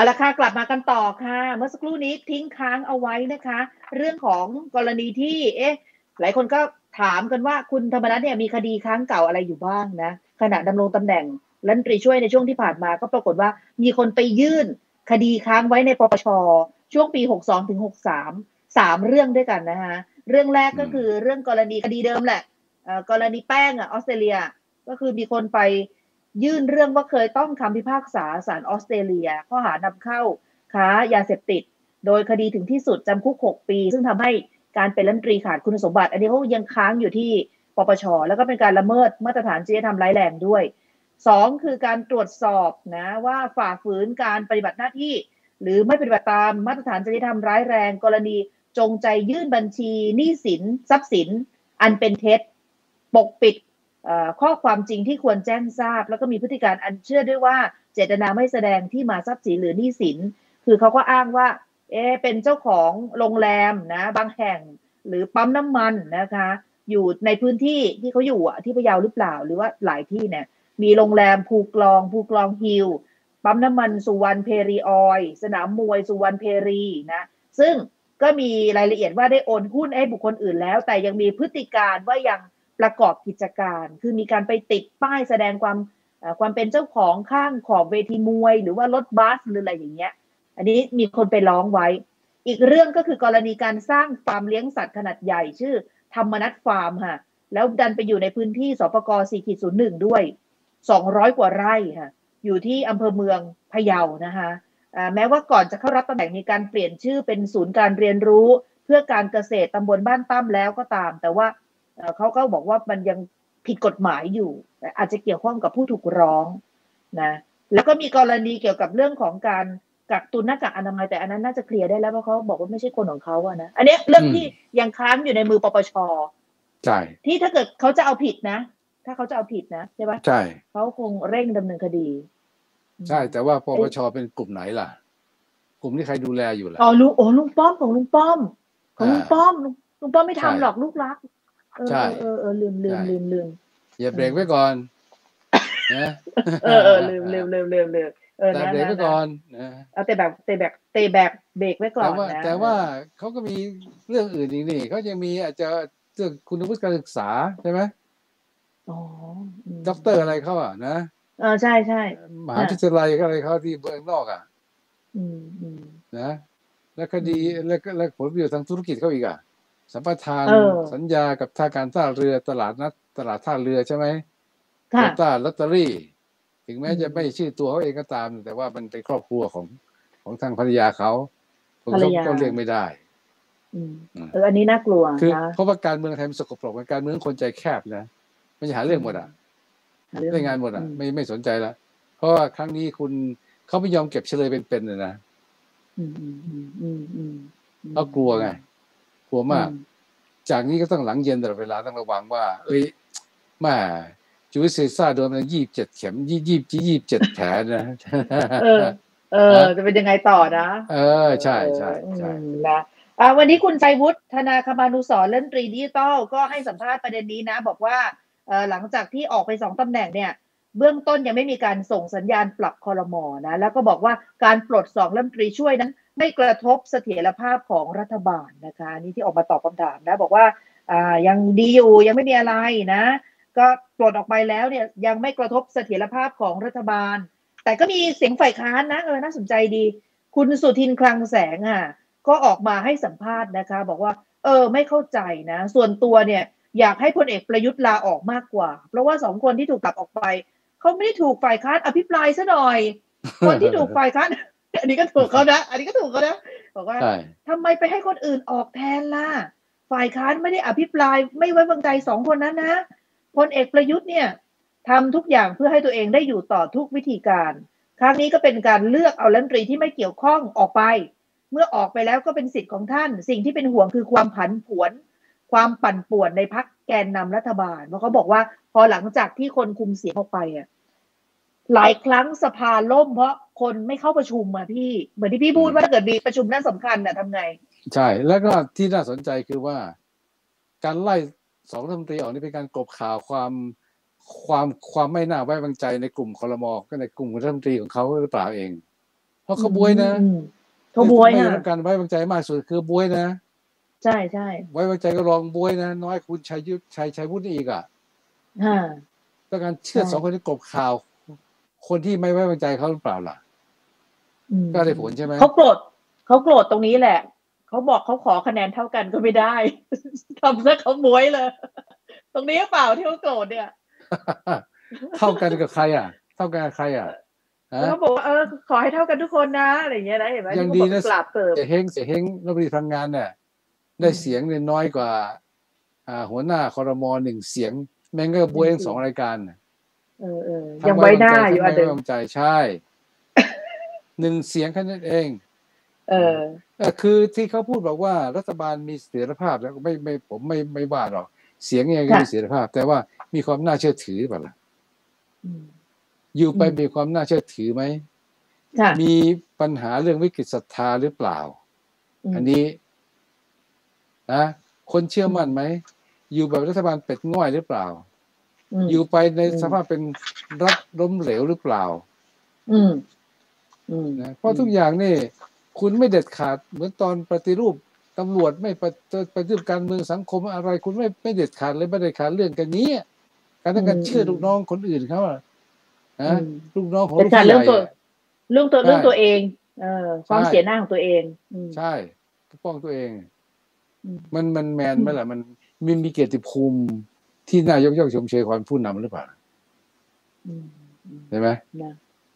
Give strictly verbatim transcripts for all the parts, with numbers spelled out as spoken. เอาละค่ะกลับมากันต่อค่ะเมื่อสักครู่นี้ทิ้งค้างเอาไว้นะคะเรื่องของกรณีที่เอ๊ะหลายคนก็ถามกันว่าคุณธรรมนัสเนี่ยมีคดีค้างเก่าอะไรอยู่บ้างนะขณะดำรงตำแหน่งรัฐมนตรีช่วยในช่วงที่ผ่านมาก็ปรากฏว่ามีคนไปยื่นคดีค้างไว้ในปปช.ช่วงปีหกสองถึงหกสาม สามเรื่องด้วยกันนะคะเรื่องแรกก็คือเรื่องกรณีคดีเดิมแหละกรณีแป้งอ่ะออสเตรเลียก็คือมีคนไปยื่นเรื่องว่าเคยต้องคำพิพากษาศาลออสเตรเลียข้อหานำเข้าค้ายาเสพติดโดยคดีถึงที่สุดจำคุกหกปีซึ่งทำให้การเป็นรัฐมนตรีขาดคุณสมบัติอันนี้เขายังค้างอยู่ที่ปปช.แล้วก็เป็นการละเมิดมาตรฐานจริยธรรมร้ายแรงด้วยสองคือการตรวจสอบนะว่าฝ่าฝืนการปฏิบัติหน้าที่หรือไม่ปฏิบัติตามมาตรฐานจริยธรรมร้ายแรงกรณีจงใจยื่นบัญชีหนี้สินทรัพย์สินอันเป็นเท็จปกปิดข้อความจริงที่ควรแจ้งทราบแล้วก็มีพฤติการอันเชื่อด้วยว่าเจตนาไม่แสดงที่มาทรัพย์สินหรือหนี้สินคือเขาก็อ้างว่าเอเป็นเจ้าของโรงแรมนะบางแห่งหรือปั๊มน้ำมันนะคะอยู่ในพื้นที่ที่เขาอยู่ที่พะเยาหรือเปล่าหรือว่าหลายที่เนี่ยมีโรงแรมภูกลองภูกลองฮิลปั๊มน้ำมันสุวรรณเพรีออยสนามมวยสุวรรณเพรีนะซึ่งก็มีรายละเอียดว่าได้โอนหุ้นให้บุคคลอื่นแล้วแต่ยังมีพฤติการว่ายังประกอบกิจการคือมีการไปติดป้ายแสดงความความเป็นเจ้าของข้างขอบเวทีมวยหรือว่ารถบัสหรืออะไรอย่างเงี้ยอันนี้มีคนไปร้องไว้อีกเรื่องก็คือกรณีการสร้างฟาร์มเลี้ยงสัตว์ขนาดใหญ่ชื่อธรรมนัสฟาร์มค่ะแล้วดันไปอยู่ในพื้นที่สปก สี่ ศูนย์ หนึ่ง ด้วยสองร้อยกว่าไร่ค่ะอยู่ที่อำเภอเมืองพะเยานะคะแม้ว่าก่อนจะเข้ารับตำแหน่งมีการเปลี่ยนชื่อเป็นศูนย์การเรียนรู้เพื่อการเกษตรตำบลบ้านตั้มแล้วก็ตามแต่ว่าเขาก็บอกว่ามันยังผิดกฎหมายอยู่อาจจะเกี่ยวข้องกับผู้ถูกร้องนะแล้วก็มีกรณีเกี่ยวกับเรื่องของการกักตุนหน้ากากอนามัยแต่อันนั้นน่าจะเคลียร์ได้แล้วเพราะเขาบอกว่าไม่ใช่คนของเขาอะนะอันนี้เรื่องที่ยังค้างอยู่ในมือปปช.ใช่ที่ถ้าเกิดเขาจะเอาผิดนะถ้าเขาจะเอาผิดนะใช่ไหมใช่เขาคงเร่งดำเนินคดีใช่แต่ว่าปปช.เป็นกลุ่มไหนล่ะกลุ่มที่ใครดูแลอยู่ล่ะอ๋อลุงโอ้ลุงป้อมของลุงป้อมของลุงป้อมลุงป้อมไม่ทำหรอกลูกรักใช่เออเออลืมลืมลืมลืมอย่าเบรกไว้ก่อนนะเออเออลืมลืมลืมลืมลืมเออแต่เบรกไว้ก่อนนะเอาแต่แบบแต่แบบแต่แบบเบรกไว้ก่อนนะแต่ว่าเขาก็มีเรื่องอื่นอีกนี่เขายังมีอาจจะเรื่องคุณวุฒิการศึกษาใช่ไหมอ๋อด็อกเตอร์อะไรเขาอ่ะนะเออใช่ใช่มหาวิทยาลัยก็อะไรเขาที่เบื้องนอกอ่ะอืมอืมนะและคดีและและผลประโยชน์ทางธุรกิจเขาอีกอ่ะสัมปทานสัญญากับท่าการท่าเรือตลาดนัดตลาดท่าเรือใช่ไหมค่ะตลาดลอตเตอรี่ถึงแม้จะไม่ชื่อตัวเขาเองก็ตามแต่ว่ามันเป็นครอบครัวของของทางภรรยาเขาผมก็เรียกไม่ได้เอออันนี้น่ากลัวคือเพราะว่าการเมืองไทยมันสกปรกเป็นการเมืองคนใจแคบนะมันจะหาเรื่องหมดอ่ะเรื่องงานหมดอ่ะไม่ไม่สนใจละเพราะว่าครั้งนี้คุณเขาไม่ยอมเก็บเฉลยเป็นๆเลยนะเขากลัวไงกลัวมากจากนี้ก็ต้องหลังเย็นตลอดเวลาต้องระวังว่าเอ้ยแม่จูเซียซ่าโดนมันยี่สิบเจ็ดเข็มยี่ยี่ยี่สิบเจ็ดแผลนะเออเออจะเป็นยังไงต่อนะเออใช่ใช่ใช่นะอ่าวันนี้คุณชัยวุฒิธนาคมานุสรณ์เล่นตรีดิจิตอลก็ให้สัมภาษณ์ประเด็นนี้นะบอกว่าเออหลังจากที่ออกไปสองตำแหน่งเนี่ยเบื้องต้นยังไม่มีการส่งสัญญาณปรับครม.นะแล้วก็บอกว่าการปลดสองรัฐมนตรีช่วยนั้นไม่กระทบเสถียรภาพของรัฐบาลนะคะนี่ที่ออกมาตอบคำถามนะบอกว่าอ่ายังดีอยู่ยังไม่มีอะไรนะก็ปลดออกไปแล้วเนี่ยยังไม่กระทบเสถียรภาพของรัฐบาลแต่ก็มีเสียงฝ่ายค้านนะเออน่าสนใจดีคุณสุทินคลังแสงอ่ะก็ออกมาให้สัมภาษณ์นะคะบอกว่าเออไม่เข้าใจนะส่วนตัวเนี่ยอยากให้พลเอกประยุทธ์ลาออกมากกว่าเพราะว่าสองคนที่ถูกตัดออกไปเขาไม่ได้ถูกฝ่ายค้านอภิปรายซะหน่อยคนที่ถูกฝ่ายค้านอันนี้ก็ถูกเขานะอันนี้ก็ถูกเขานะบอกว่าทำไมไปให้คนอื่นออกแทนล่ะฝ่ายค้านไม่ได้อภิปรายไม่ไว้วางใจสองคนนั้นนะพลเอกประยุทธ์เนี่ยทำทุกอย่างเพื่อให้ตัวเองได้อยู่ต่อทุกวิธีการครั้งนี้ก็เป็นการเลือกเอารัฐมนตรีที่ไม่เกี่ยวข้องออกไปเมื่อออกไปแล้วก็เป็นสิทธิ์ของท่านสิ่งที่เป็นห่วงคือความผันผวนความปั่นป่วนในพรรคแกนนำรัฐบาลเพราะเขาบอกว่าพอหลังจากที่คนคุมเสียงออกไปอ่ะหลายครั้งสภาล่มเพราะคนไม่เข้าประชุมมาพี่เหมือนที่พี่พูดว่าถ้าเกิดมีประชุมน่าสำคัญน่ะทำไงใช่แล้วก็ที่น่าสนใจคือว่าการไล่สองรัฐมนตรีออกนี่เป็นการกลบข่าวความความความไม่น่าไว้วางใจในกลุ่มครม.ก็ในกลุ่มรัฐมนตรีของเขาหรือเปล่าเอง ราะเขาบวยนะเขาบวยนะการไว้วางใจมากสุดคือบวยนะใช่ใช่ไว้วางใจก็รองบวยนะน้อยคุณชัยยุทธชัยชัยวุฒิอีกอ่ะต้องการเชื่อสองคนที่กบข่าวคนที่ไม่ไว้วางใจเขาหรือเปล่าล่ะก็ได้ผลใช่ไหมเขาโกรธเขาโกรธตรงนี้แหละเขาบอกเขาขอคะแนนเท่ากันก็ไม่ได้ทำซะเขาบวยเลยตรงนี้เปล่าที่เขาโกรธเนี่ยเท่ากันกับใครอ่ะเท่ากันกับใครอ่ะเขาบอกว่าเออขอให้เท่ากันทุกคนนะอะไรเงี้ยนะเห็นไหมยังดีนะเสียเฮงเสียเฮงรัฐมนตรีพลังงานเนี่ยได้เสียงเนี่ยน้อยกว่าหัวหน้าครม.หนึ่งเสียงแม่งก็บวยสองรายการเออเออยังไว้หน้าอยู่อันเดิมไม่ไว้ใจใช่หนึ่งเสียงแค่นั้นเองเออคือที่เขาพูดบอกว่ารัฐบาลมีเสถียรภาพแล้วไม่ไม่ผมไม่ไม่ว่าหรอกเสียงยังไงก็มีเสถียรภาพแต่ว่ามีความน่าเชื่อถือเปล่าล่ะอยู่ไปมีความน่าเชื่อถือไหมมีปัญหาเรื่องวิกฤตศรัทธาหรือเปล่าอันนี้นะคนเชื่อมั่นไหมอยู่แบบรัฐบาลเป็ดง่อยหรือเปล่าอยู่ไปในสภาพเป็นรัฐล้มเหลวหรือเปล่าอืมอืมนะเพราะทุกอย่างนี่คุณไม่เด็ดขาดเหมือนตอนปฏิรูปตำรวจไม่ปฏิรูปการเมืองสังคมอะไรคุณไม่ไม่เด็ดขาดเลยไม่เด็ดขาดเรื่องกันนี้การต้องการเชื่อลูกน้องคนอื่นเขาอะนะลูกน้องของลูกใหญ่เรื่องตัวเรื่องตัวเรื่องตัวเองเออความเสียหน้าของตัวเองใช่ปกป้องตัวเองมันมันแมนไหมล่ะมันมีมีเกียรติภูมิที่นายกย่องชมเชยความผู้นำหรือเปล่าใช่ไหม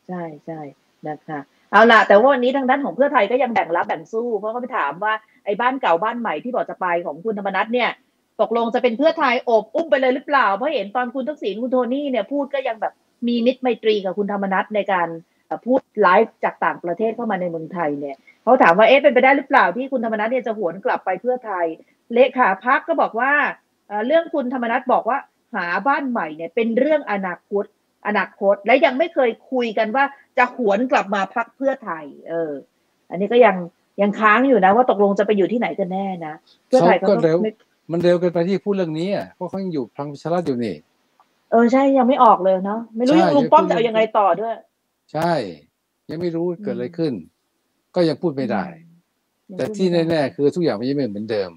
ใช่ใช่นะคะเอาล่ะแต่ว่าวันนี้ทางด้านของเพื่อไทยก็ยังแบ่งรับแบ่งสู้เพราะเขาไปถามว่าไอ้บ้านเก่าบ้านใหม่ที่บอกจะไปของคุณธรรมนัสเนี่ยตกลงจะเป็นเพื่อไทยโอบอุ้มไปเลยหรือเปล่าเพราะเห็นตอนคุณทักษิณคุณโทนี่เนี่ยพูดก็ยังแบบมีมิตรไมตรีกับคุณธรรมนัสในการพูดไลฟ์จากต่างประเทศเข้ามาในเมืองไทยเนี่ยเขาถามว่าเอ๊ะเป็นไปได้หรือเปล่าที่คุณธรรมนัสเนี่ยจะหวนกลับไปเพื่อไทยเลขาพรรคก็บอกว่าเรื่องคุณธรรมนัสบอกว่าหาบ้านใหม่เนี่ยเป็นเรื่องอนาคตอนาคตและยังไม่เคยคุยกันว่าจะหวนกลับมาพรรคเพื่อไทยเอออันนี้ก็ยังยังค้างอยู่นะว่าตกลงจะไปอยู่ที่ไหนกันแน่นะเพื่อไทยก็เร็วมันเร็วเกินไปที่พูดเรื่องนี้เพราะเขายังอยู่พลังประชารัฐอยู่นี่เออใช่ยังไม่ออกเลยเนาะไม่รู้ลุงป้อมจะเอายังไงต่อด้วยใช่ยังไม่รู้เกิดอะไรขึ้นก็ยังพูดไม่ได้แต่ที่แน่ๆคือทุกอย่างมันยังไม่เหมือนเดิม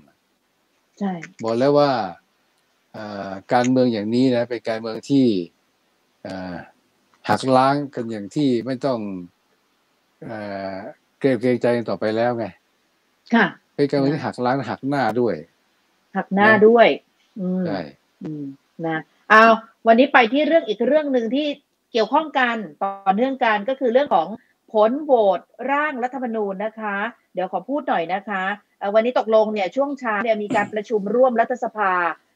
ใช่บอกแล้วว่าการเมืองอย่างนี้นะเป็นการเมืองที่หักล้างกันอย่างที่ไม่ต้องเกรงใจกันต่อไปแล้วไงค่ะเป็นการเมืองที่หักล้างหักหน้าด้วยหักหน้าด้วยใช่นะเอาวันนี้ไปที่เรื่องอีกเรื่องหนึ่งที่เกี่ยวข้องกันต่อเนื่องกันก็คือเรื่องของผลโหวตร่างรัฐธรรมนูญนะคะเดี๋ยวขอพูดหน่อยนะคะวันนี้ตกลงเนี่ยช่วงเช้าเนี่ยมีการประชุมร่วมรัฐสภา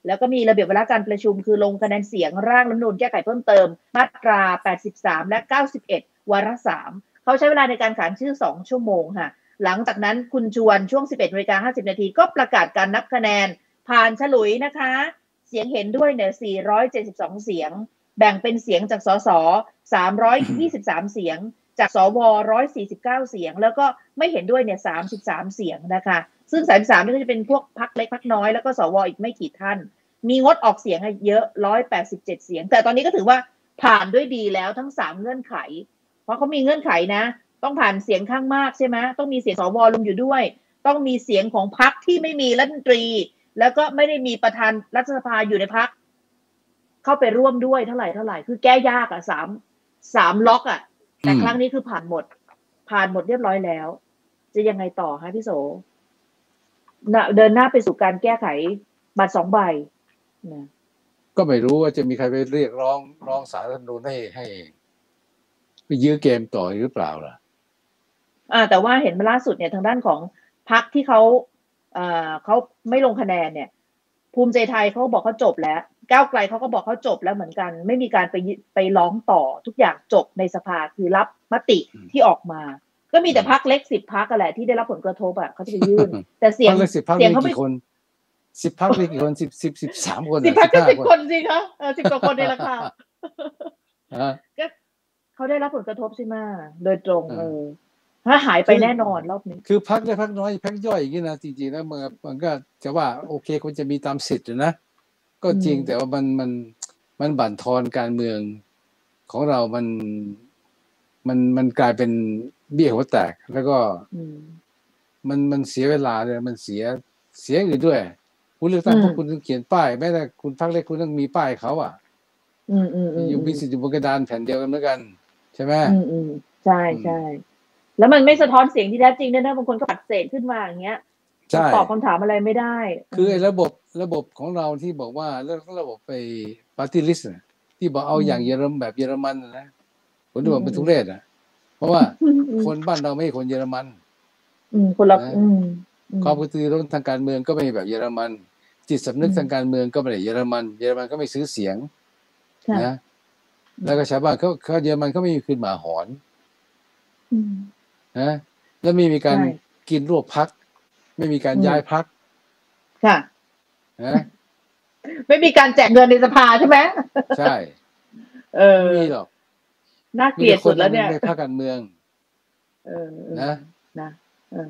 แล้วก็มีระเบียบวาระการประชุมคือลงคะแนนเสียงร่างรัฐธรรมนูญแก้ไขเพิ่มเติมมาตราแปดสิบสามและเก้าสิบเอ็ดวาระสามเขาใช้เวลาในการขานชื่อสองชั่วโมงค่ะหลังจากนั้นคุณชวนช่วง สิบเอ็ดนาฬิกาห้าสิบนาทีก็ประกาศการนับคะแนนผ่านฉลุยนะคะเสียงเห็นด้วยเนี่ยสี่ร้อยเจ็ดสิบสองเสียงแบ่งเป็นเสียงจากสสสามร้อยยี่สิบสามเสียงจากสวหนึ่งร้อยสี่สิบเก้าเสียงแล้วก็ไม่เห็นด้วยเนี่ยสามสิบสามเสียงนะคะซึ่งสามสิบสามนี่ก็จะเป็นพวกพรรคเล็กพรรคน้อยแล้วก็สวอีกไม่กี่ท่านมีงดออกเสียงเยอะหนึ่งร้อยแปดสิบเจ็ดเสียงแต่ตอนนี้ก็ถือว่าผ่านด้วยดีแล้วทั้งสามเงื่อนไขเพราะเขามีเงื่อนไขนะต้องผ่านเสียงข้างมากใช่ไหมต้องมีเสียงสวรวมอยู่ด้วยต้องมีเสียงของพรรคที่ไม่มีรัฐมนตรีแล้วก็ไม่ได้มีประธานรัฐสภาอยู่ในพรรคเข้าไปร่วมด้วยเท่าไหร่เท่าไหร่คือแก้ยากอ่ะสามสามล็อกอ่ะแต่ครั้งนี้คือผ่านหมดผ่านหมดเรียบร้อยแล้วจะยังไงต่อฮะพี่โสเดินหน้าไปสู่การแก้ไขบัตรสองใบนะก็ไม่รู้ว่าจะมีใครไปเรียกร้องร้องศาลรัฐธรรมนูญให้ให้ไปยื้อเกมต่อหรือเปล่าล่ะอ่าแต่ว่าเห็นมาล่าสุดเนี่ยทางด้านของพรรคที่เขาเอ่อเขาไม่ลงคะแนนเนี่ยภูมิใจไทยเขาบอกเขาจบแล้วก้าวไกลเขาก็บอกเขาจบแล้วเหมือนกันไม่มีการไปไปร้องต่อทุกอย่างจบในสภาคือรับมติที่ออกมาก็มีแต่พรรคเล็กสิบพรรคอะไรที่ได้รับผลกระทบอ่ะเขาจะไปยื่นแต่เสียงเสียงเขาไม่คนสิบพรรคเล็กกี่คนสิบสิบสิบสามคนสิบพรรคก็สิบคนสิคะเออสิบกว่าคนในราคาก็เขาได้รับผลกระทบใช่ไหมโดยตรงเออถ้าหายไปแน่นอนรอบนี้คือพรรคเล็กพรรคน้อยพรรคย่อยอย่างนี้นะจริงๆนะเมื่อมันก็จะว่าโอเคคนจะมีตามสิทธิ์นะก็จริงแต่ว่ามันมันมันบั่นทอนการเมืองของเรามัน มันมันกลายเป็นเบี้ยหัวแตกแล้วก็มันมันเสียเวลาเลยมันเสียเสียอื่นด้วยคุณเลือกตั้งพวกคุณต้องเขียนป้ายแม้แต่คุณพรรคเล็กคุณต้องมีป้ายเขาอ่ะอยู่มีสิทธิ์อยู่บนกระดานแผ่นเดียวกันเหมือนกันใช่ไหมใช่ใช่แล้วมันไม่สะท้อนเสียงที่แท้จริงด้วยนะบางคนก็ปัดเศษขึ้นมาอย่างเงี้ยตอบคำถามอะไรไม่ได้คือไอ้ระบบระบบของเราที่บอกว่าเรื่องระบบไปปาร์ตี้ลิสต์ที่บอกเอาอย่างเยอรมันแบบเยอรมันนะผมดูว่าเป็นทุเรศนะเพราะว่าคนบ้านเราไม่ใช่คนเยอรมันคนละความกระตือรือร้นทางการเมืองก็ไม่แบบเยอรมันจิตสำนึกทางการเมืองก็ไม่ได้เยอรมันเยอรมันก็ไม่ซื้อเสียงนะแล้วก็ชาวบ้านเขาเขาเยอรมันเขาไม่มีคืนหมาหอนนะแล้วไม่มีการกินรวบพรรคไม่มีการย้ายพรรคค่ะนะไม่มีการแจกเงินในสภาใช่ไหมใช่เออมีหรอกน่าเกลียดสุดแล้วเนี่ยในภาคการเมืองเออนะนะเออ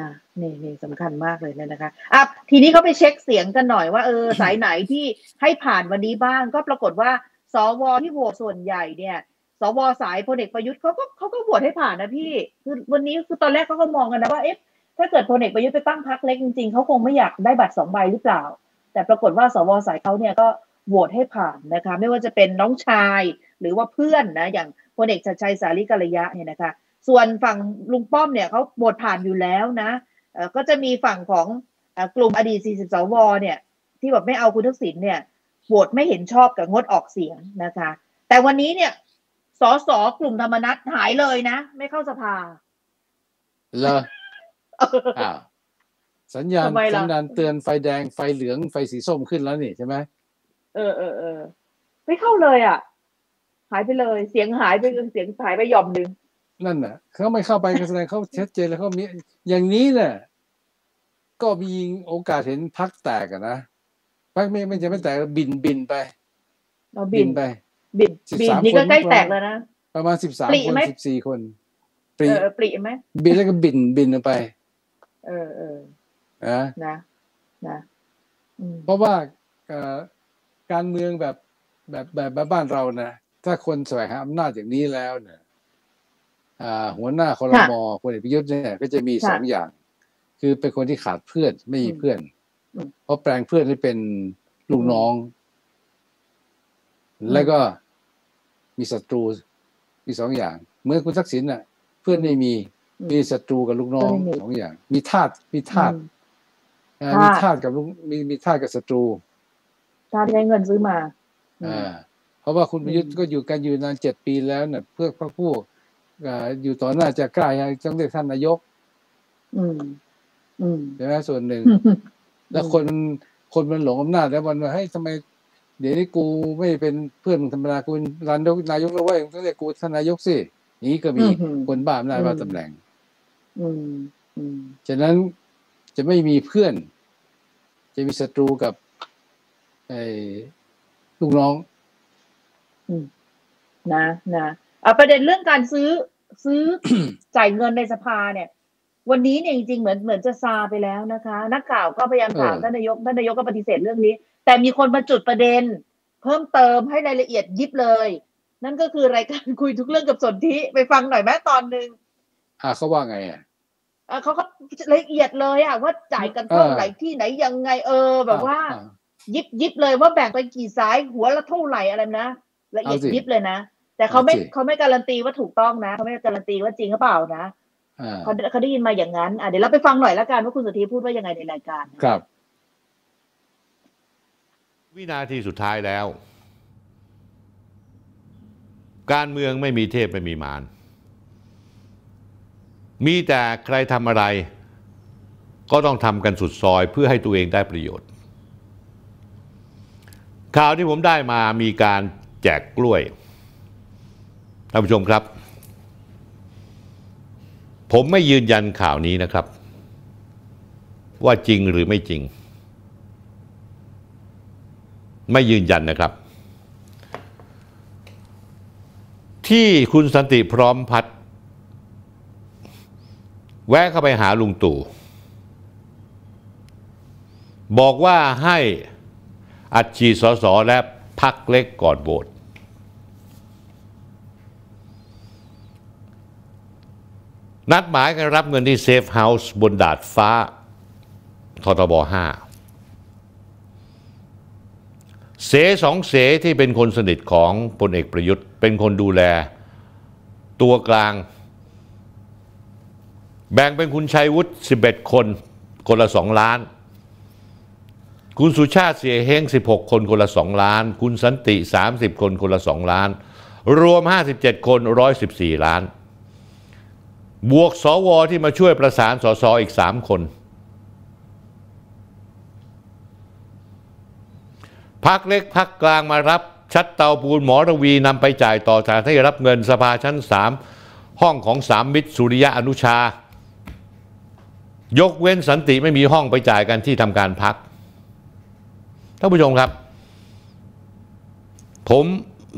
นะนี่นี่สำคัญมากเลยเนี่ยนะคะอ่ะทีนี้เขาไปเช็คเสียงกันหน่อยว่าเออสายไหนที่ให้ผ่านวันนี้บ้างก็ปรากฏว่าสวที่โหวตส่วนใหญ่เนี่ยสวสายพลเอกประยุทธ์เขาก็เขาก็โหวตให้ผ่านนะพี่คือวันนี้คือตอนแรกเขาก็มองกันนะว่าเอ๊ะถ้าเกิดพลเอกประยุทธ์ไปตั้งพรรคเล็กจริงๆเขาคงไม่อยากได้บัตรสองใบหรือเปล่าแต่ปรากฏว่าสวสายเขาเนี่ยก็โหวตให้ผ่านนะคะไม่ว่าจะเป็นน้องชายหรือว่าเพื่อนนะอย่างพลเอกชัดชัยสาลิกัลยะเนี่ยนะคะส่วนฝั่งลุงป้อมเนี่ยเขาโหวตผ่านอยู่แล้วนะเอ่อก็จะมีฝั่งของกลุ่มอดีตสี่สิบสวเนี่ยที่แบบไม่เอาคุณทักษิณเนี่ยโหวตไม่เห็นชอบกับงดออกเสียงนะคะแต่วันนี้เนี่ยสสกลุ่มธรรมนัสหายเลยนะไม่เข้าสภาเหรอสัญญาณสัญญาณเตือนไฟแดงไฟเหลืองไฟสีส้มขึ้นแล้วนี่ใช่ไหมเออเออเออไม่เข้าเลยอ่ะหายไปเลยเสียงหายไปเสียงหายไปหย่อมหนึ่งนั่นน่ะเขาไม่เข้าไปการแสดงเขาชัดเจนแล้วเขามีอย่างนี้น่ะก็มีโอกาสเห็นพรรคแตกอะนะพรรคไม่ไม่จะไม่แตกบินบินไปเราบินไปบินบินนี่ก็ใกล้แตกแล้วนะประมาณสิบสามคนสิบสี่คนปรีปรีไหมบินแล้วก็บินบินไปเออเออนะนะนะเพราะว่าการเมืองแบบแบบแบบบ้านเรานะถ้าคนแสวงหาอำนาจอย่างนี้แล้วเนี่ยหัวหน้าครม.พลเอกประยุทธ์เนี่ยก็จะมีสองอย่างคือเป็นคนที่ขาดเพื่อนไม่มีเพื่อนเพราะแปลงเพื่อนให้เป็นลูกน้องแล้วก็มีศัตรูมีสองอย่างเหมือนคุณทักษิณน่ะเพื่อนไม่มีมีศัตรูกับลูกน้องสองอย่างมีทาสมีทาสมีทาสกับลูกมีมีทาสกับศัตรูทาสได้เงินซื้อมาอ่าเพราะว่าคุณประยุทธ์ก็อยู่กันอยู่นานเจ็ดปีแล้วเนี่ยเพื่อพรรคพวกอยู่ต่อหน้าจะกล้าต้องเรียกท่านนายกใช่ไหมส่วนหนึ่งแล้วคนคนมันหลงอำนาจแล้ววันว่าให้ทำไมเดี๋ยวนี้กูไม่เป็นเพื่อนธรรมดากูเป็นรันดกนายกแล้วเว้ยต้องเรียกกูท่านนายกสินี้ก็มีคนบ้าอำนาจบ้าตำแหน่งฉะนั้นจะไม่มีเพื่อนจะมีศัตรูกับไอ้ลูกน้องนะนะเอาประเด็นเรื่องการซื้อซื้อ จ่ายเงินในสภาเนี่ยวันนี้เนี่ยจริงๆเหมือนเหมือนจะซาไปแล้วนะคะนักข่าวก็พยายามถามท่านนายกท่านนายกก็ปฏิเสธเรื่องนี้แต่มีคนมาจุดประเด็นเพิ่มเติมให้รายละเอียดยิบเลยนั่นก็คือรายการคุยทุกเรื่องกับสนธิไปฟังหน่อยแม้ตอนหนึ่งอ่าเขาว่าไงอ่ะอ่าเขาก็ละเอียดเลยอ่ะว่าจ่ายกันเท่าไหร่ที่ไหนยังไงเออแบบว่ายิบยิบเลยว่าแบ่งไปกี่สายหัวละเท่าไหร่อะไรนะละเอียดยิบเลยนะแต่เขาไม่เขาไม่การันตีว่าถูกต้องนะเขาไม่การันตีว่าจริงหรือเปล่านะเขาเขาได้ยินมาอย่างนั้นอ่ะเดี๋ยวเราไปฟังหน่อยละกันว่าคุณสนธิพูดว่ายังไงในรายการครับวินาทีสุดท้ายแล้วการเมืองไม่มีเทพไม่มีมารมีแต่ใครทำอะไรก็ต้องทำกันสุดซอยเพื่อให้ตัวเองได้ประโยชน์ข่าวที่ผมได้มามีการแจกกล้วยท่านผู้ชมครับผมไม่ยืนยันข่าวนี้นะครับว่าจริงหรือไม่จริงไม่ยืนยันนะครับที่คุณสันติพร้อมพัฒน์แวะเข้าไปหาลุงตู่บอกว่าให้อัดฉีดสสและพรรคเล็กก่อนโหวต นัดหมายการรับเงินที่เซฟเฮาส์บนดาดฟ้าททบห้าเสสองเสที่เป็นคนสนิทของพลเอกประยุทธ์เป็นคนดูแลตัวกลางแบ่งเป็นคุณชัยวุฒิสิบเอ็ดคนคนละสองล้านคุณสุชาติเสี่ยเฮงสิบหกคนคนละสองล้านคุณสันติสามสิบคนคนละสองล้านรวมห้าสิบเจ็ดคนหนึ่งร้อยสิบสี่ล้านบวกสวที่มาช่วยประสานสสอีกสามคนพรรคเล็กพรรคกลางมารับชัดเตาปูนหมอระวีนำไปจ่ายต่อจากให้รับเงินสภาชั้นสามห้องของสามมิตรสุริยะอนุชายกเว้นสันติไม่มีห้องไปจ่ายกันที่ทำการพรรคท่านผู้ชมครับผม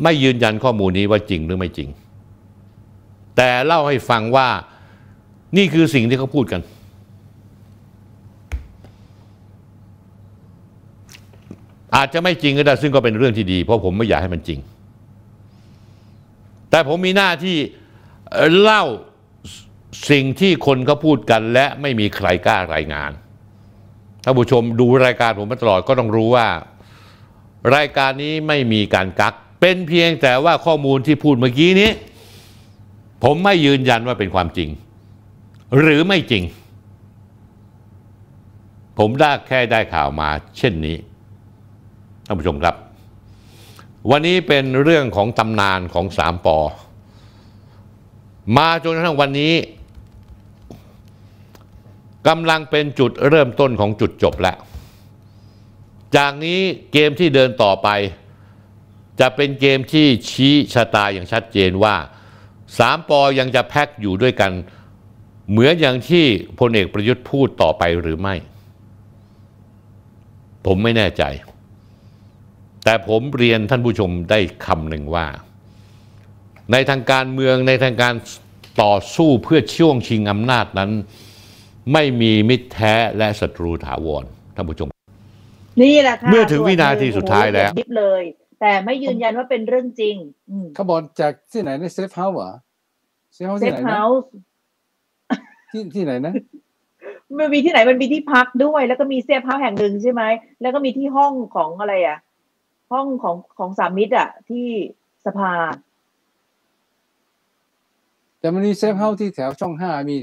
ไม่ยืนยันข้อมูลนี้ว่าจริงหรือไม่จริงแต่เล่าให้ฟังว่านี่คือสิ่งที่เขาพูดกันอาจจะไม่จริงก็ได้ซึ่งก็เป็นเรื่องที่ดีเพราะผมไม่อยากให้มันจริงแต่ผมมีหน้าที่เล่าสิ่งที่คนเขาพูดกันและไม่มีใครกล้ารายงานท่านผู้ชมดูรายการผมมาตลอดก็ต้องรู้ว่ารายการนี้ไม่มีการกักเป็นเพียงแต่ว่าข้อมูลที่พูดเมื่อกี้นี้ผมไม่ยืนยันว่าเป็นความจริงหรือไม่จริงผมได้แค่ได้ข่าวมาเช่นนี้ท่านผู้ชมครับวันนี้เป็นเรื่องของตำนานของสามปอมาจนกระทั่งวันนี้กำลังเป็นจุดเริ่มต้นของจุดจบแล้วจากนี้เกมที่เดินต่อไปจะเป็นเกมที่ชี้ชะตาอย่างชัดเจนว่าสามปอยังจะแพ็กอยู่ด้วยกันเหมือนอย่างที่พลเอกประยุทธ์พูดต่อไปหรือไม่ผมไม่แน่ใจแต่ผมเรียนท่านผู้ชมได้คำหนึ่งว่าในทางการเมืองในทางการต่อสู้เพื่อช่วงชิงอำนาจนั้นไม่มีมิตรแท้และศัตรูถาวรท่านผู้ชมนี่แหละค่ะเมื่อถึงวินาทีสุดท้ายแล้วยิบเลยแต่ไม่ยืนยันว่าเป็นเรื่องจริงเขาบอกจากที่ไหนในเซฟเฮาส์เหรอเซฟเฮาส์ที่ไหนนะที่ที่ไหนนะมันมีที่ไหนมันมีที่พักด้วยแล้วก็มีเซฟเฮาส์แห่งหนึ่งใช่ไหมแล้วก็มีที่ห้องของอะไรอ่ะห้องของของสามมิตรอ่ะที่สภาแต่มันมีเซฟเฮาส์ที่แถวช่องห้ามี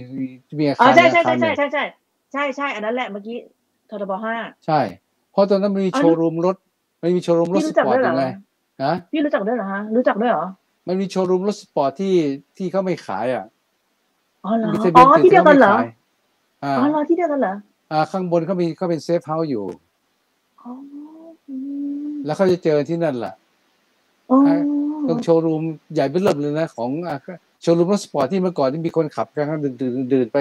มีอาคารอ๋อใช่ใช่ใช่ใช่ใช่ใช่ใช่ใช่อันนั้นแหละเมื่อกี้ททบห้าใช่เพราะตอนนั้นมันมีโชว์รูมรถไม่มีโชว์รูมรถสปอร์ตยังไงฮะพี่รู้จักด้วยเหรอฮะรู้จักด้วยเหรอมันมีโชว์รูมรถสปอร์ตที่ที่เขาไม่ขายอ่ะอ๋อเหรออ๋อที่เดียวกันเหรออ๋อเหรอที่เดียวกันเหรออ่าข้างบนเขามีเขาเป็นเซฟเฮาส์อยู่อ๋อแล้วเขาจะเจอที่นั่นแหละตรงโชว์รูมใหญ่เป็นเริ่มเลยนะของโชว์รูมรถสปอร์ตที่เมื่อก่อนที่มีคนขับกันครับดื่นๆไป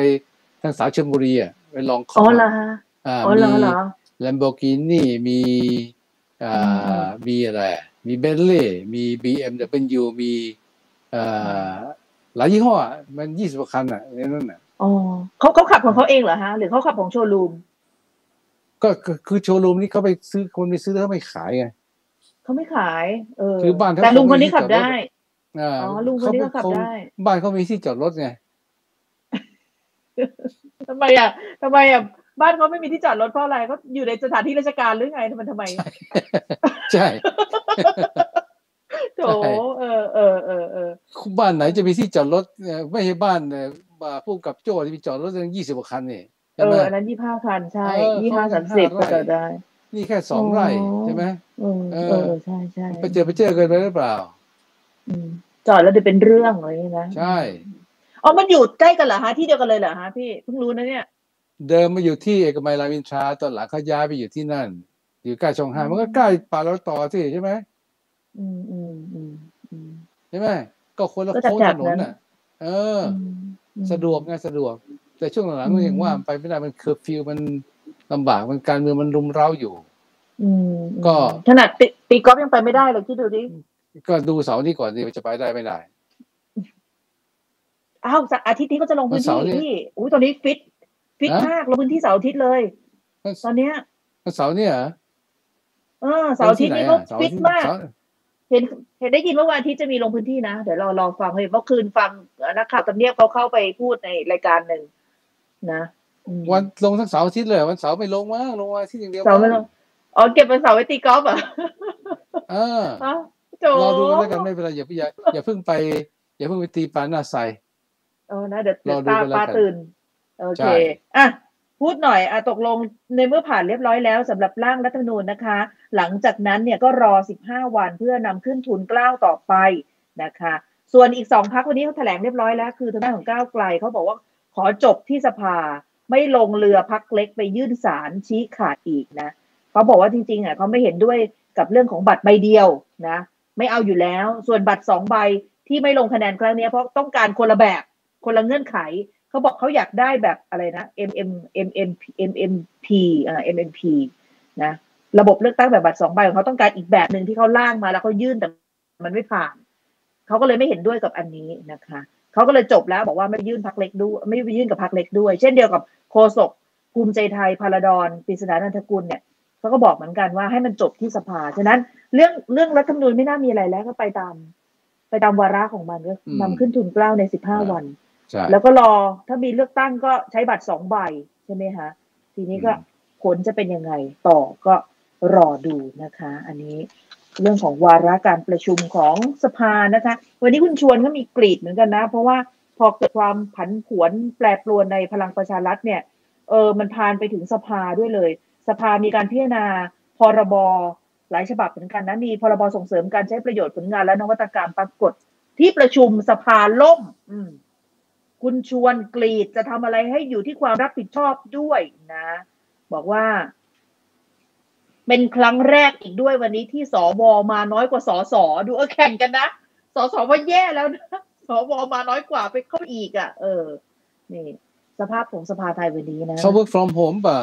ทางสาวชลบุรีอ่ะไปลองของอ๋อเหรอฮะอ๋อเหรอเหรอแลมโบกินี่มีอ่ามีอะไรมีเบนท์ลี่มีบีเอ็มดับเบิลยูมีอ่าหลายยี่ห้อมันยี่สิบคันอ่ะในนั้นอ่ะอ๋อเขาเขาขับของเขาเองเหรอฮะหรือเขาขับของโชว์รูมก็คือโชว์รูมนี่เขาไปซื้อคนไปซื้อแล้วเขาไม่ขายไงเขาไม่ขายเออคือบ้านแต่ลุงคนนี้ขับได้อ๋อลุงคนนี้ก็ขับได้บ้านเขามีที่จอดรถไงทำไมอ่ะทำไมอ่ะบ้านเขาไม่มีที่จอดรถเพราะอะไรเขาอยู่ในสถานที่ราชการหรือไงมันทำไมใช่โถเออเออเออเออบ้านไหนจะมีที่จอดรถไม่ใช่บ้านผู้กับโจ้ที่มีจอดรถตั้งยี่สิบกว่าคันนี่เอออันนั้นยี่ห้าคันใช่ยี่ห้าสามสิบก็จะได้นี่แค่สองไร่ใช่ไหมเออเออใช่ใช่ไปเจอไปเจอกันไปหรือเปล่าจอดแล้วเดี๋ยวเป็นเรื่องอะไรอย่างนี้นะใช่อ๋อมันอยู่ใกล้กันเหรอฮะที่เดียวกันเลยเหรอฮะพี่เพิ่งรู้นะเนี่ยเดิมมาอยู่ที่เอกมัยรามอินทราตอนหลังเขาย้ายไปอยู่ที่นั่นอยู่ใกล้ช่องห้ามันก็ใกล้ป่าเราต่อที่ใช่ไหมอืมอืมอืมอืมใช่ไหมก็คนละโค้งถนนอ่ะเออสะดวกไงสะดวกแต่ช่วงหลังๆก็อย่างว่าไปไม่ได้มันเคอร์ฟิวมันลำบากมันการเมืองมันรุมเร้าอยู่อืมก็ขนาดตีกอล์ฟยังไปไม่ได้เลยที่ดูดิก็ดูเสาร์นี้ก่อนดิจะไปได้ไม่ได้อ้าวอาทิตย์นี้ก็จะลงพื้นที่ที่อุ้ยตอนนี้ฟิตฟิตมากลงพื้นที่เสาร์อาทิตย์เลยตอนเนี้ยเสาร์เนี่ยเออเสาร์อาทิตย์นี้ก็ฟิตมากเห็นเห็นได้ยินว่าวันอาทิตย์จะมีลงพื้นที่นะเดี๋ยวรอรอฟังเลยเมื่อคืนฟัง นักข่าวทำเนียบเขาเข้าไปพูดในรายการหนึ่งนะวันลงทั้งเสาร์อาทิตย์เลยวันเสาร์ไม่ลงมากลงวันอาทิตย์อย่างเดียวเสาร์ไม่ลงอ๋อเก็บวันเสาร์ไว้ตีกอล์ฟอ่ะเออรอดูแล้วกันไม่เป็นไรอย่าอย่าอย่าเพิ่งไปอย่าเพิ่งไปตีปลาหน้าใสเออนะเดี๋ยวตาปลาตื่นโอเคอ่ะพูดหน่อยอ่ะตกลงในเมื่อผ่านเรียบร้อยแล้วสำหรับร่างรัฐธรรมนูญนะคะหลังจากนั้นเนี่ยก็รอสิบห้าวันเพื่อนำขึ้นทุนเกล้าต่อไปนะคะส่วนอีกสองพรรควันนี้เขาแถลงเรียบร้อยแล้วคือทางด้านของก้าวไกลเขาบอกว่าขอจบที่สภาไม่ลงเรือพรรคเล็กไปยื่นศาลชี้ขาดอีกนะเขาบอกว่าจริงๆอ่ะเขาไม่เห็นด้วยกับเรื่องของบัตรใบเดียวนะไม่เอาอยู่แล้วส่วนบัตรสองใบที่ไม่ลงคะแนนครั้งนี้เพราะต้องการคนละแบบคนละเงื่อนไขเขาบอกเขาอยากได้แบบอะไรนะ m m m m m m p อ่า m m p นะระบบเลือกตั้งแบบบัตรสองใบของเขาต้องการอีกแบบหนึ่งที่เขาล่างมาแล้วเขายื่นแต่มันไม่ผ่านเขาก็เลยไม่เห็นด้วยกับอันนี้นะคะเขาก็เลยจบแล้วบอกว่าไม่ยื่นพรรคเล็กด้วยไม่ไปยื่นกับพรรคเล็กด้วยเช่นเดียวกับโฆษกภูมิใจไทยพาราดอนปริศนานันทกุลเนี่ยเขาก็บอกเหมือนกันว่าให้มันจบที่สภาฉะนั้นเรื่องเรื่องรัฐธรรมนูญไม่น่ามีอะไรแล้วก็ไปตามไปตามวาระของมันก็นำขึ้นทุนเกล้าในสิบห้าวันแล้วก็รอถ้ามีเลือกตั้งก็ใช้บัตรสองใบใช่ไหมคะทีนี้ก็ผลจะเป็นยังไงต่อก็รอดูนะคะอันนี้เรื่องของวาระการประชุมของสภานะคะวันนี้คุณชวนก็มีกรีดเหมือนกันนะเพราะว่าพอเกิดความผันผวนแปรปรวนในพลังประชารัฐเนี่ยเออมันพานไปถึงสภาด้วยเลยสภามีการพิจารณาพรบหลายฉบับเหมือนกันนะมีพรบส่งเสริมการใช้ประโยชน์ผลงานและนวัตกรรมปรากฏที่ประชุมสภาล่มอืมคุณชวนกรีดจะทำอะไรให้อยู่ที่ความรับผิดชอบด้วยนะบอกว่าเป็นครั้งแรกอีกด้วยวันนี้ที่สวมาน้อยกว่าสสดูเออแข่งกันนะสสว่าแย่แล้วนะสวมาน้อยกว่าไปเข้าอีกอ่ะเออนี่สภาพของสภาไทยวันนี้นะเขา work from home ป่ะ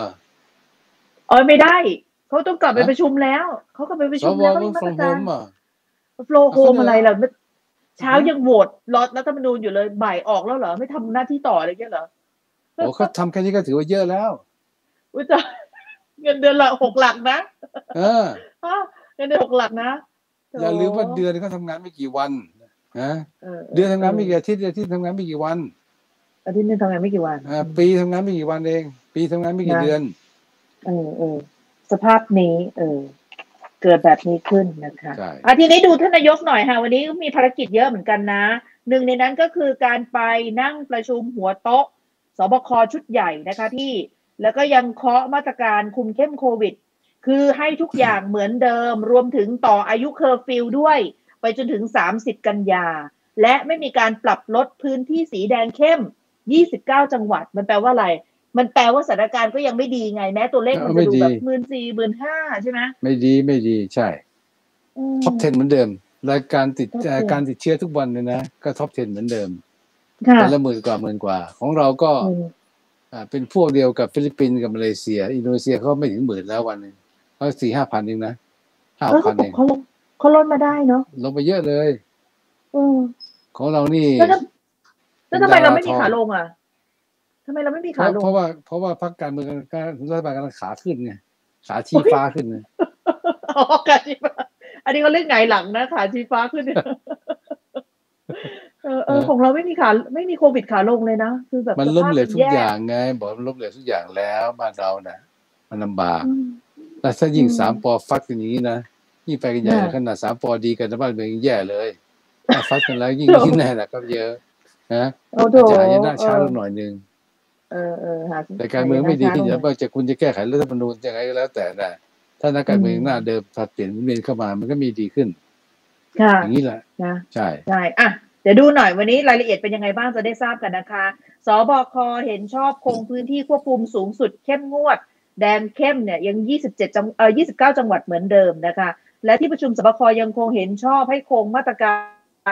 อ๋อไม่ได้เขาต้องกลับไปประชุมแล้วเขากลับไปประชุมแล้วมาตรการโฟล์โฮมอะไรล่ะเช้ายังโหวตรอรัฐธรรมนูญอยู่เลยบ่ายออกแล้วเหรอไม่ทำหน้าที่ต่ออะไรเงี้ยเหรอโอ้เขาทำแค่นี้ก็ถือว่าเยอะแล้วอุ้ยจ้ะเงินเดือนละหกหลักนะเออเงินเดือนหกหลักนะอย่าลืมว่าเดือนก็ทำงานไม่กี่วันนะเดือนทำงานไม่กี่อาทิตย์อาทิตย์ทำงานไม่กี่วันอาทิตย์นึงทำงานไม่กี่วันอ่าปีทำงานไม่กี่วันเองปีทำงานไม่กี่เดือนเออเออสภาพนี้เออเกิดแบบนี้ขึ้นนะคะอ่ะทีนี้ดูท่านนายกหน่อยค่ะวันนี้มีภารกิจเยอะเหมือนกันนะหนึ่งในนั้นก็คือการไปนั่งประชุมหัวโต๊ะสบคชุดใหญ่นะคะที่แล้วก็ยังเคาะมาตรการคุมเข้มโควิดคือให้ทุกอย่างเหมือนเดิมรวมถึงต่ออายุเคอร์ฟิวด้วยไปจนถึงสามสิบกันยาและไม่มีการปรับลดพื้นที่สีแดงเข้มยี่สิบเก้าจังหวัดมันแปลว่าอะไรมันแปลว่าสถานการณ์ก็ยังไม่ดีไงแม้ตัวเลขมันจะดูแบบหมื่นสี่หมื่นห้าใช่ไหมไม่ดีไม่ดีใช่ท็อปสิบเหมือนเดิมรายการติดการติดเชื้อทุกวันเลยนะก็ท็อปสิบเหมือนเดิมแต่ละหมื่นกว่าหมื่นกว่าของเราก็อ่าเป็นพวกเดียวกับฟิลิปปินส์กับมาเลเซียอินโดนีเซียเขาไม่ถึงหมื่นแล้ววันนึงเขาสี่ห้าพันเองนะห้าพันเองเขาลดเขาลดมาได้เนาะลดไปเยอะเลยของเรานี่แล้วทำไมเราไม่มีขาลงอ่ะทำไมเราไม่มีขาลงเพราะว่าเพราะว่าพรรคการเมืองการรัฐบาลกำลังขาขึ้นไงขาชี้ฟ้าขึ้นไงอ๋อขาชี้ฟ้าอันนี้ก็เรื่องไงหลังนะขาชี้ฟ้าขึ้นเนี่ยเออของเราไม่มีขาไม่มีโควิดขาลงเลยนะคือแบบมันล้มเหลวทุกอย่างไงบอกมันล้มเหลวทุกอย่างแล้วบ้านเราเนี่ยมันลำบากแต่ถ้ายิ่งสามปอฟัดกันอย่างนี้นะยิ่งไปกันใหญ่ขนาดสามปอดีกันบ้านเมืองแย่เลยฟัดกันแล้วยิ่งยิ่งแน่ละก็เยอะนะอาจจะอาจจะน่าช้าลงหน่อยนึงเออเออค่ะแต่การเมืองไม่ดีที่จะว่าจะคุณจะแก้ไขรัฐธรรมนูญยังไงก็แล้วแต่นะถ้านักการเมืองหน้าเดิมผัดเปลี่ยนเวียนเข้ามามันก็มีดีขึ้นค่ะอย่างนี้แหละนะใช่ใช่อ่ะเดี๋ยวดูหน่อยวันนี้รายละเอียดเป็นยังไงบ้างจะได้ทราบกันนะคะสบคเห็นชอบคงพื้นที่ควบคุมสูงสุดเข้มงวดแดนเข้มเนี่ยยังยี่สิบเจ็ดจังเอ่อยี่สิบเก้าจังหวัดเหมือนเดิมนะคะและที่ประชุมสบคยังคงเห็นชอบให้คงมาตรกา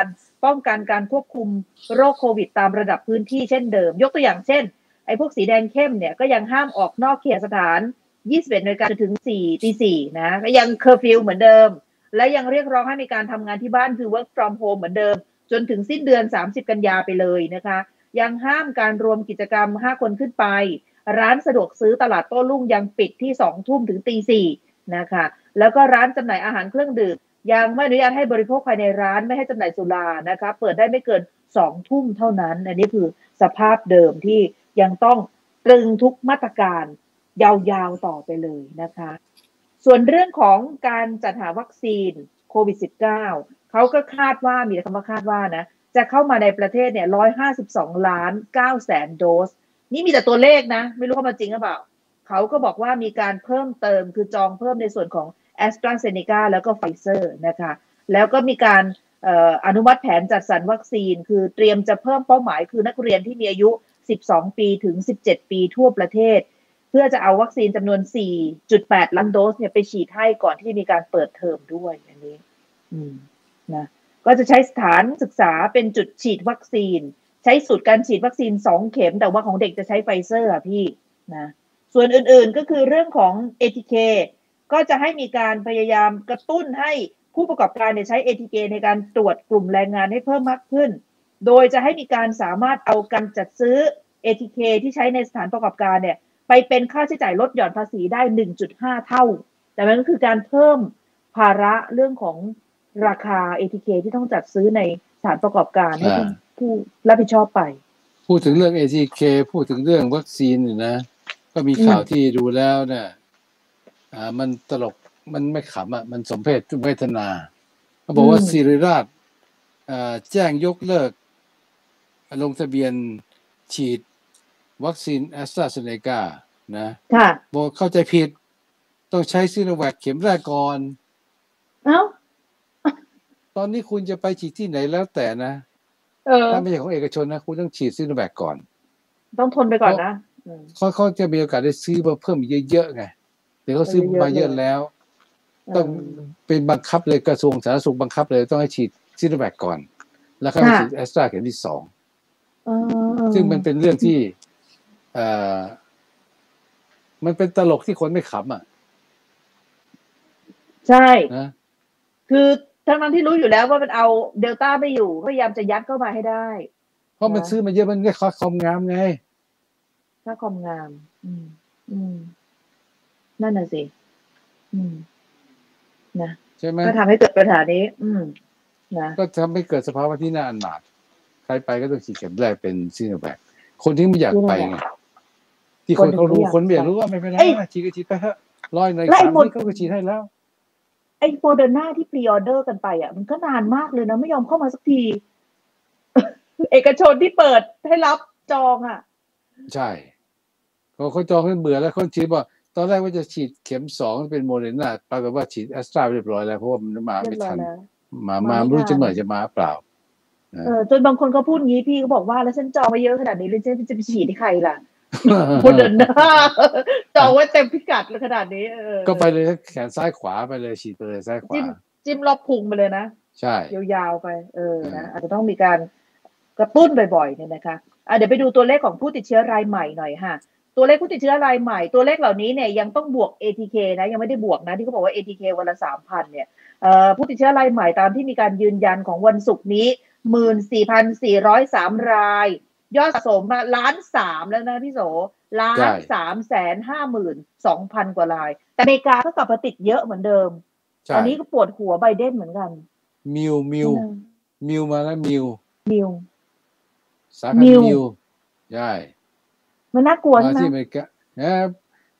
รป้องกันการควบคุมโรคโควิดตามระดับพื้นที่เช่นเดิมยกตัวอย่างเช่นไอ้พวกสีแดงเข้มเนี่ยก็ยังห้ามออกนอกเขตสถานยี่สิบเอ็ดนาฬิกาจนถึงสี่ตีสี่นะก็ยังเคอร์ฟิวเหมือนเดิมและยังเรียกร้องให้มีการทำงานที่บ้านคือ work from home เหมือนเดิมจนถึงสิ้นเดือนสามสิบกันยาไปเลยนะคะยังห้ามการรวมกิจกรรมห้าคนขึ้นไปร้านสะดวกซื้อตลาดโต้รุ่งยังปิดที่สองทุ่มถึงตีสี่นะคะแล้วก็ร้านจำหน่ายอาหารเครื่องดื่ม ยังไม่อนุญาตให้บริโภคภายในร้านไม่ให้จำหน่ายสุรานะคะเปิดได้ไม่เกินสองทุ่มเท่านั้นอันนี้คือสภาพเดิมที่ยังต้องตรึงทุกมาตรการยาวๆต่อไปเลยนะคะส่วนเรื่องของการจัดหาวัคซีนโควิด สิบเก้า เขาก็คาดว่ามีคำว่าคาดว่านะจะเข้ามาในประเทศเนี่ยหนึ่งร้อยห้าสิบสองล้านเก้าแสนโดสนี่มีแต่ตัวเลขนะไม่รู้เข้ามาจริงหรือเปล่าเขาก็บอกว่ามีการเพิ่มเติมคือจองเพิ่มในส่วนของ แอสตราเซเนกา แล้วก็ ไฟเซอร์ นะคะแล้วก็มีการ อ, อนุมัติแผนจัดสรรวัคซีนคือเตรียมจะเพิ่มเป้าหมายคือนักเรียนที่มีอายุสิบสองปีถึงสิบเจ็ดปีทั่วประเทศเพื่อจะเอาวัคซีนจำนวน สี่จุดแปดล้านโดสเนี่ยไปฉีดให้ก่อนที่มีการเปิดเทอมด้วยอันนี้นะก็จะใช้สถานศึกษาเป็นจุดฉีดวัคซีนใช้สูตรการฉีดวัคซีนสองเข็มแต่ว่าของเด็กจะใช้ ไฟเซอร์ อ่ะพี่นะส่วนอื่นๆก็คือเรื่องของ เอ ที เค ก็จะให้มีการพยายามกระตุ้นให้ผู้ประกอบการใช้ เอ ที เค ในการตรวจกลุ่มแรงงานให้เพิ่มมากขึ้นโดยจะให้มีการสามารถเอาการจัดซื้อ เอ ที เค ที่ใช้ในสถานประกอบการเนี่ยไปเป็นค่าใช้จ่ายลดหย่อนภาษีได้ หนึ่งจุดห้าเท่าแต่มันก็คือการเพิ่มภาระเรื่องของราคา เอ ที เค ที่ต้องจัดซื้อในสถานประกอบการให้ผู้รับผิดชอบไปพูดถึงเรื่อง เอ ที เค พูดถึงเรื่องวัคซีนเนี่ยนะก็มีข่าวที่ดูแล้วเนี่ยอ่ามันตลกมันไม่ขำอ่ะมันสมเพชเวทนาเขาบอกว่าศิริราชอ่าแจ้งยกเลิกลงทะเบียนฉีดวัคซีน แอสตราเซเนกา นะค่ะบอกเข้าใจผิดต้องใช้ซิโนแวคเข็มแรกก่อนเอ้าตอนนี้คุณจะไปฉีดที่ไหนแล้วแต่นะถ้าไม่ใช่ของเอกชนนะคุณต้องฉีดซิโนแวคก่อนต้องทนไปก่อนนะเขาเขาจะมีโอกาสได้ซื้อมาเพิ่มเยอะๆไงเดี๋ยวเขาซื้อมาเยอะแล้วต้องเป็นบังคับเลยกระทรวงสาธารณสุขบังคับเลยต้องให้ฉีดซิโนแวคก่อนแล้วค่อยฉีดแอสตราเข็มที่สองซึ่งมันเป็นเรื่องที่มันเป็นตลกที่คนไม่ขำอ่ะใช่นะคือทั้งนั้นที่รู้อยู่แล้วว่ามันเอาเดลต้าไม่อยู่พยายามจะยัดเข้ามาให้ได้เพราะมันซื้อมาเยอะมันได้ค่าคอมงามไงค่าคอมงามอืมอืมนั่นน่ะสิอืมนะใช่ไหมก็ทำให้เกิดปัญหานี้อืมนะก็ทำให้เกิดสภาวะที่น่าอันหนาดใครไปก็ต้องฉีดเข็มแรกเป็นซีโนแวคคนที่ไม่อยากไปไงที่คนเขารู้คนไม่อยากรู้ว่าไม่เป็นไรฉีดก็ฉีดไปเถอะร้อยในสามที่เขาก็ฉีดให้แล้วไอ้โมเดอร์นาที่พรีออเดอร์กันไปอ่ะมันก็นานมากเลยนะไม่ยอมเข้ามาสักทีเอกชนที่เปิดให้รับจองอ่ะใช่เขาเขาจองเขาเบื่อแล้วเขาฉีดว่าตอนแรกว่าจะฉีดเข็มสองเป็นโมเดอร์นาปรากฏว่าฉีดแอสตราเรียบร้อยแล้วเพราะว่ามันมาไม่ทันมามาไม่รู้จะเหนื่อยจะมาเปล่าเออจนบางคนเขาพูดงี้พี่ก็บอกว่าแล้วฉันจองมาเยอะขนาดนี้แล้วฉันจะไปฉีดที่ใครล่ะโมเดอร์นาจองไว้เต็มพิกัดเลยขนาดนี้เออก็ไปเลยแขนซ้ายขวาไปเลยฉีดไปเลยซ้ายขวาจิ้มรอบพุงไปเลยนะใช่ยาวๆไปเออนะอาจจะต้องมีการกระตุ้นบ่อยๆเนี่ยนะคะอ่ะเดี๋ยวไปดูตัวเลขของผู้ติดเชื้อรายใหม่หน่อยค่ะตัวเลขผู้ติดเชื้อรายใหม่ตัวเลขเหล่านี้เนี่ยยังต้องบวก เอ ที เค นะยังไม่ได้บวกนะที่เขาบอกว่า เอ ที เค วันละ สามพัน เนี่ยเอ่อผู้ติดเชื้อรายใหม่ตามที่มีการยืนยันของวันศุกร์นี้หนึ่งหมื่นสี่พันสี่ร้อยสาม รายยอดสะสมมาล้านสามแล้วนะพี่โสล้านสามแสนห้าหมื่นสองพันกว่ารายแต่อเมริกาก็กลับมาติดเยอะเหมือนเดิมอันนี้ก็ปวดหัวไบเดนเหมือนกันมิวมิวมิวมาแล้วมิวมิวสาขามิวใช่มันน่ากลัวนะที่อเมริกานะ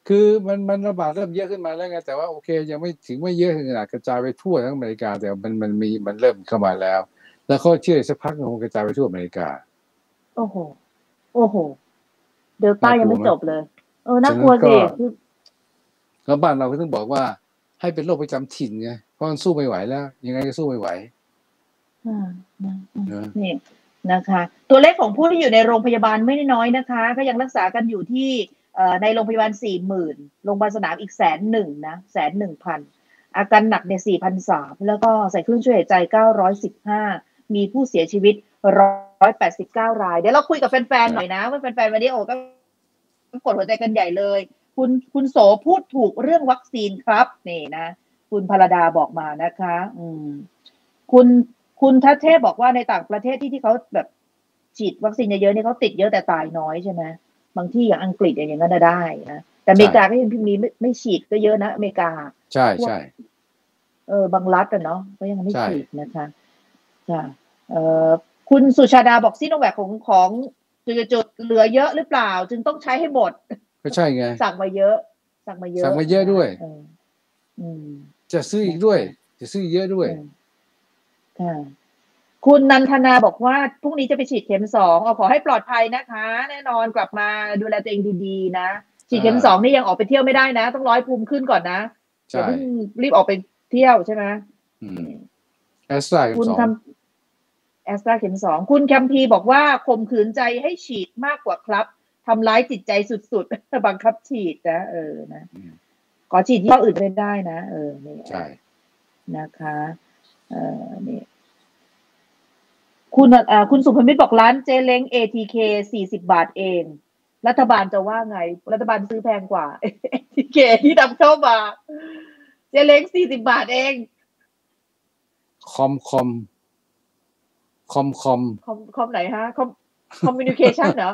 คือมันมันระบาดเริ่มเยอะขึ้นมาแล้วไงแต่ว่าโอเคยังไม่ถึงไม่เยอะขนาดกระจายไปทั่วทั้งอเมริกาแต่มันมันมีมันเริ่มเข้ามาแล้วแล้วเขาเชื่อสักพักคงกระจายไปทั่วอเมริกาโอ้โหโอ้โหเดลต้ายังไม่จบเลยเออน่ากลัวสิคือแล้วบ้านเราก็ต้องบอกว่าให้เป็นโรคประจำถิ่นไงเพราะมันสู้ไม่ไหวแล้วยังไงก็สู้ไม่ไหวอ่านี่นะคะตัวเลขของผู้ที่อยู่ในโรงพยาบาลไม่น้อยนะคะก็ยังรักษากันอยู่ที่ในโรงพยาบาลสี่หมื่นโรงพยาบาลสนามอีกแสนหนึ่งนะแสนหนึ่งพันอาการหนักในสี่พันสามแล้วก็ใส่เครื่องช่วยหายใจเก้าร้อยสิบห้ามีผู้เสียชีวิตหนึ่งร้อยแปดสิบเก้ารายเดี๋ยวเราคุยกับแฟนๆหน่อยนะว่าแฟนๆวันนี้โอ้ก็กดหัวใจกันใหญ่เลยคุณคุณโสพูดถูกเรื่องวัคซีนครับนี่นะคุณพรดาบอกมานะคะอืมคุณคุณทัศเทพบอกว่าในต่างประเทศที่ที่เขาแบบฉีดวัคซีนเยอะๆนี่เขาติดเยอะแต่ตายน้อยใช่ไหมบางที่อย่างอังกฤษอย่างนั้นได้นะแต่อเมริกาก็ยังมีไม่ฉีดก็เยอะนะอเมริกาใช่ใช่ เออบางรัฐอ่ะเนาะก็ยังไม่ฉีดนะคะค่ะเออคุณสุชาดาบอกซิโนแวคของของจุดๆเหลือเยอะหรือเปล่าจึงต้องใช้ให้หมดก็ใช่ไงสั่งมาเยอะสั่งมาเยอะสั่งมาเยอะด้วยอืมจะซื้ออีกด้วยจะซื้อเยอะด้วยค่ะคุณนันทนาบอกว่าพรุ่งนี้จะไปฉีดเข็มสองเอาขอให้ปลอดภัยนะคะแน่นอนกลับมาดูแลตัวเองดีๆนะฉีดเข็มสองนี่ยังออกไปเที่ยวไม่ได้นะต้องร้อยภูมิขึ้นก่อนนะอย่าเพิ่งรีบออกไปเที่ยวใช่ไหมอืมแอสตราเข็มสองแอสตราเข็มสองคุณแคมพีบอกว่าข่มขืนใจให้ฉีดมากกว่าครับทำร้ายจิตใจสุดๆบังคับฉีดนะเออนะขอฉีดยี่ห้ออื่นไม่ได้นะเออนี่ใช่นะคะเออนี่คุณอ่าคุณสุพมิตรบอกร้านเจเล้ง เอ ที เค สี่สิบบาทเองรัฐบาลจะว่าไงรัฐบาลซื้อแพงกว่า เอ ที เค ที่นำเข้ามาเจเล้งสี่สิบบาทเองคอมคอมคอมคอมคอมคอมไหนฮะคอมคอมมิวนิเคชันเหรอ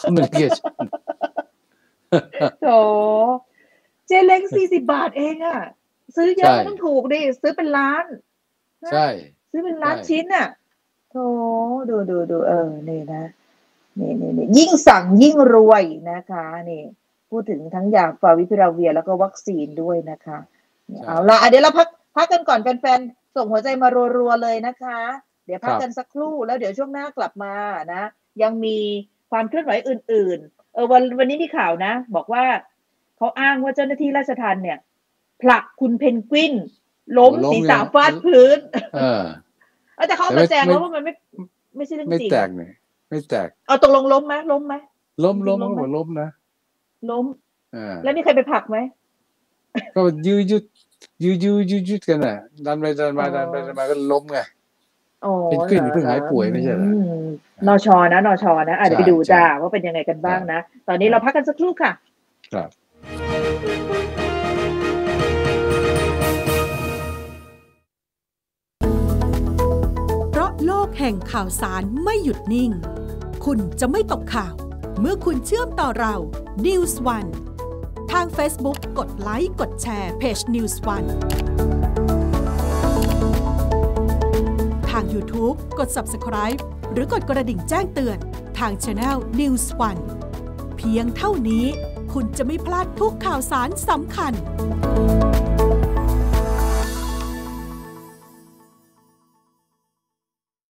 คอมมิวนิเคชันโถเจเล้งสี่สิบบาทเองอ่ะซื้อเยอะต้องถูกดิซื้อเป็นล้านใช่ซื้อเป็นล้านชิ้นอ่ะโถดูดูดูเออนี่นะนี่นี่นี่ยิ่งสั่งยิ่งรวยนะคะนี่พูดถึงทั้งยาฟาวิพิราเวียแล้วก็วัคซีนด้วยนะคะเอาละเดี๋ยวเราพักพักกันก่อนแฟนๆส่งหัวใจมารัวๆเลยนะคะเดี๋ยวพักกันสักครู่แล้วเดี๋ยวช่วงหน้ากลับมานะยังมีความเคลื่อนไหวอื่นๆเออวันวันนี้มีข่าวนะบอกว่าเขาอ้างว่าเจ้าหน้าที่ราชทัณฑ์เนี่ยผลักคุณเพนกวินล้มศีรษะฟาดพื้นเออแต่เขามาแจงแล้วว่ามันไม่ไม่ใช่เรื่องจริงไม่แตกเลยไม่แตกเอาตกลงล้มไหมล้มไหมล้มล้มล้มหมดล้มนะล้มอ่าแล้วมีใครไปผลักไหมก็ยืดยืดยืดยืดยืดยืดกันอ่ะดันไปดันมาดันไปดันมาก็ล้มไงเป็นขึ้นเพิ่งหายป่วยไม่ใช่เหรอนชนะนชนะอาจจะไปดูจ้าว่าเป็นยังไงกันบ้างนะตอนนี้เราพักกันสักครู่ค่ะครับเพราะโลกแห่งข่าวสารไม่หยุดนิ่งคุณจะไม่ตกข่าวเมื่อคุณเชื่อมต่อเรา News One ทาง Facebook กดไลค์กดแชร์เพจ News Oneทาง ยูทูบ กด ซับสไครบ์ หรือกดกระดิ่งแจ้งเตือนทาง แชนแนล นิวส์วัน เพียงเท่านี้คุณจะไม่พลาดทุกข่าวสารสำคัญ